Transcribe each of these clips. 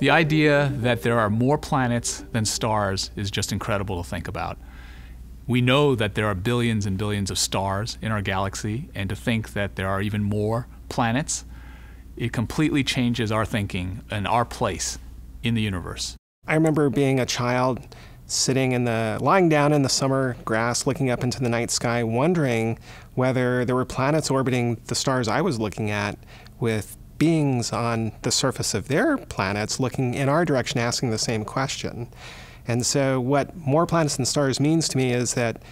The idea that there are more planets than stars is just incredible to think about. We know that there are billions and billions of stars in our galaxy, and to think that there are even more planets, it completely changes our thinking and our place in the universe. I remember being a child lying down in the summer grass, looking up into the night sky, wondering whether there were planets orbiting the stars I was looking at with beings on the surface of their planets looking in our direction, asking the same question. And so what more planets than stars means to me is that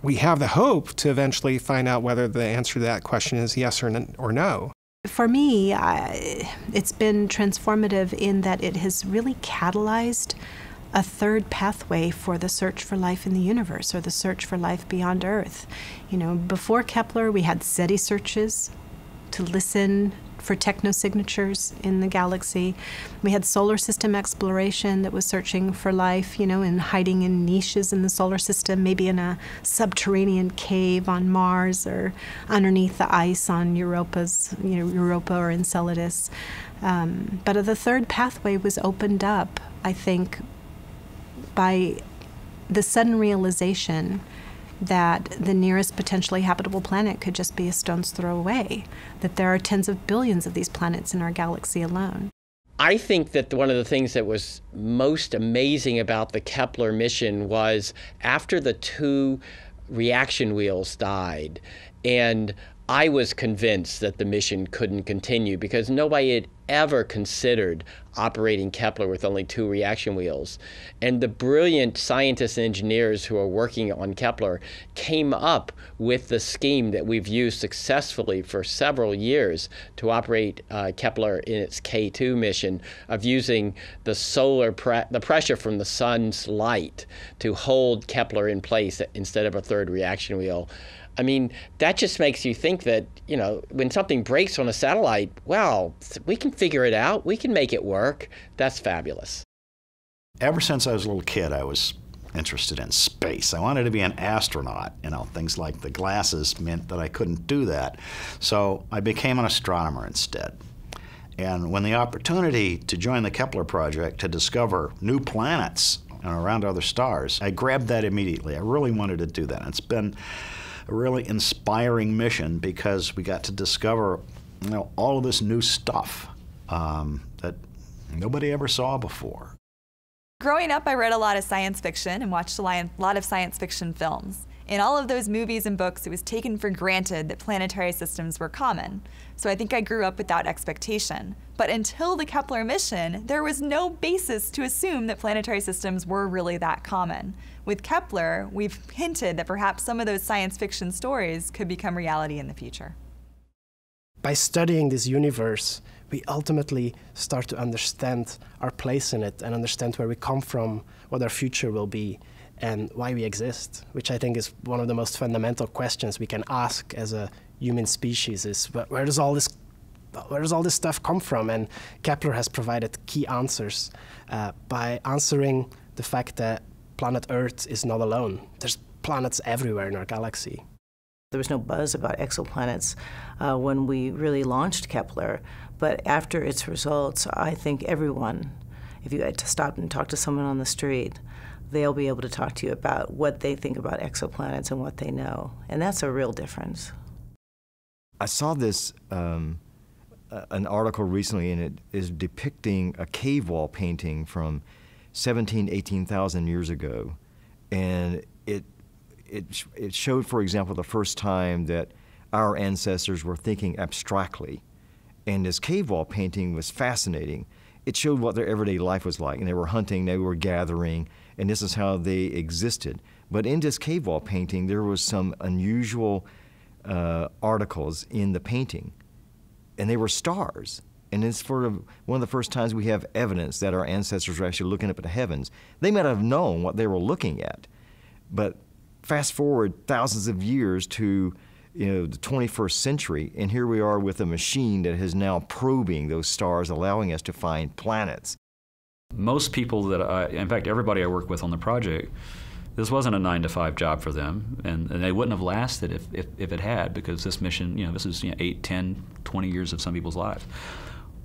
we have the hope to eventually find out whether the answer to that question is yes or no. For me, it's been transformative in that it has really catalyzed a third pathway for the search for life in the universe, or the search for life beyond Earth. You know, before Kepler, we had SETI searches to listen for technosignatures in the galaxy. We had solar system exploration that was searching for life, you know, and hiding in niches in the solar system, maybe in a subterranean cave on Mars or underneath the ice on Europa or Enceladus. But the third pathway was opened up, I think, by the sudden realization that the nearest potentially habitable planet could just be a stone's throw away, that there are tens of billions of these planets in our galaxy alone. I think that one of the things that was most amazing about the Kepler mission was after the two reaction wheels died, and I was convinced that the mission couldn't continue because nobody had ever considered operating Kepler with only two reaction wheels. And the brilliant scientists and engineers who are working on Kepler came up with the scheme that we've used successfully for several years to operate Kepler in its K2 mission, of using the pressure from the sun's light to hold Kepler in place instead of a third reaction wheel. I mean, that just makes you think that, you know, when something breaks on a satellite, wow, we can figure it out. We can make it work. That's fabulous. Ever since I was a little kid, I was interested in space. I wanted to be an astronaut. You know, things like the glasses meant that I couldn't do that. So I became an astronomer instead. And when the opportunity to join the Kepler project to discover new planets around other stars, I grabbed that immediately. I really wanted to do that. And it's been a really inspiring mission because we got to discover, you know, all of this new stuff that nobody ever saw before. Growing up, I read a lot of science fiction and watched a lot of science fiction films. In all of those movies and books, it was taken for granted that planetary systems were common. So I think I grew up without expectation. But until the Kepler mission, there was no basis to assume that planetary systems were really that common. With Kepler, we've hinted that perhaps some of those science fiction stories could become reality in the future. By studying this universe, we ultimately start to understand our place in it and understand where we come from, what our future will be, and why we exist, which I think is one of the most fundamental questions we can ask as a human species is, where does all this stuff come from? And Kepler has provided key answers by answering the fact that planet Earth is not alone. There's planets everywhere in our galaxy. There was no buzz about exoplanets when we really launched Kepler, but after its results, I think everyone, if you had to stop and talk to someone on the street, they'll be able to talk to you about what they think about exoplanets and what they know. And that's a real difference. I saw this, an article recently, and it is depicting a cave wall painting from 17,000, 18,000 years ago. And it showed, for example, the first time that our ancestors were thinking abstractly. And this cave wall painting was fascinating. It showed what their everyday life was like, and they were hunting, they were gathering, and this is how they existed. But in this cave wall painting, there was some unusual articles in the painting, and they were stars. And it's sort of one of the first times we have evidence that our ancestors were actually looking up at the heavens. They might have known what they were looking at, but fast forward thousands of years to, you know, the 21st century, and here we are with a machine that is now probing those stars, allowing us to find planets. Most people that in fact, everybody I work with on the project This wasn't a 9-to-5 job for them, and they wouldn't have lasted if it had, because this mission, this is 8, 10, 20 years of some people's lives.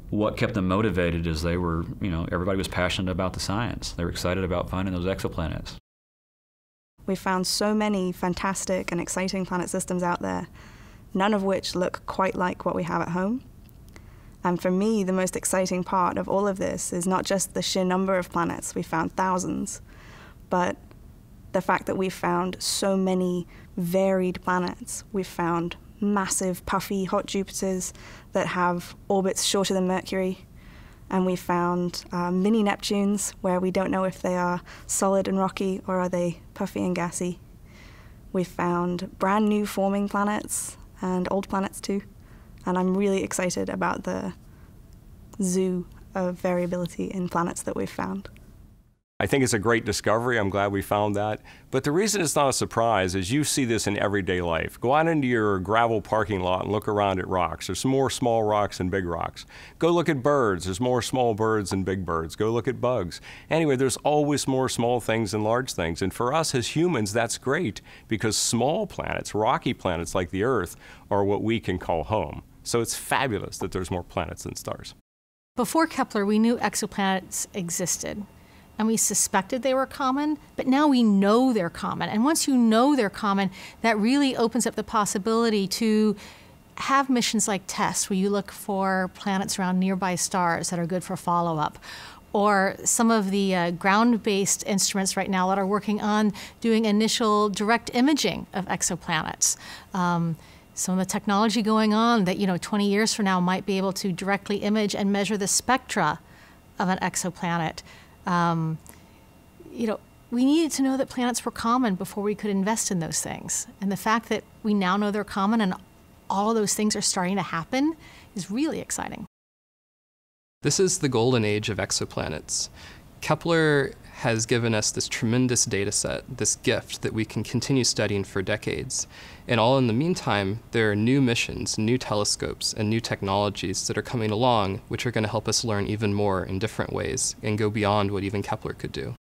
What kept them motivated is they were, everybody was passionate about the science. They were excited about finding those exoplanets. We found so many fantastic and exciting planet systems out there, none of which look quite like what we have at home. And for me, the most exciting part of all of this is not just the sheer number of planets, we found thousands, but the fact that we've found so many varied planets. We've found massive, puffy, hot Jupiters that have orbits shorter than Mercury. And we found mini Neptunes, where we don't know if they are solid and rocky or are they puffy and gassy. We found brand new forming planets and old planets too. And I'm really excited about the zoo of variability in planets that we've found. I think it's a great discovery. I'm glad we found that. But the reason it's not a surprise is you see this in everyday life. Go out into your gravel parking lot and look around at rocks. There's more small rocks and big rocks. Go look at birds. There's more small birds and big birds. Go look at bugs. Anyway, there's always more small things than large things. And for us as humans, that's great, because small planets, rocky planets like the Earth, are what we can call home. So it's fabulous that there's more planets than stars. Before Kepler, we knew exoplanets existed, and we suspected they were common, but now we know they're common. And once you know they're common, that really opens up the possibility to have missions like TESS, where you look for planets around nearby stars that are good for follow-up, or some of the ground-based instruments right now that are working on doing initial direct imaging of exoplanets. Some of the technology going on that, 20 years from now might be able to directly image and measure the spectra of an exoplanet. We needed to know that planets were common before we could invest in those things. And the fact that we now know they're common and all of those things are starting to happen is really exciting. This is the golden age of exoplanets. Kepler has given us this tremendous data set, this gift that we can continue studying for decades. And all in the meantime, there are new missions, new telescopes, and new technologies that are coming along, which are going to help us learn even more in different ways and go beyond what even Kepler could do.